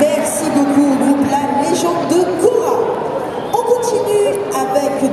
Merci beaucoup au groupe La Légende de Korra. On continue avec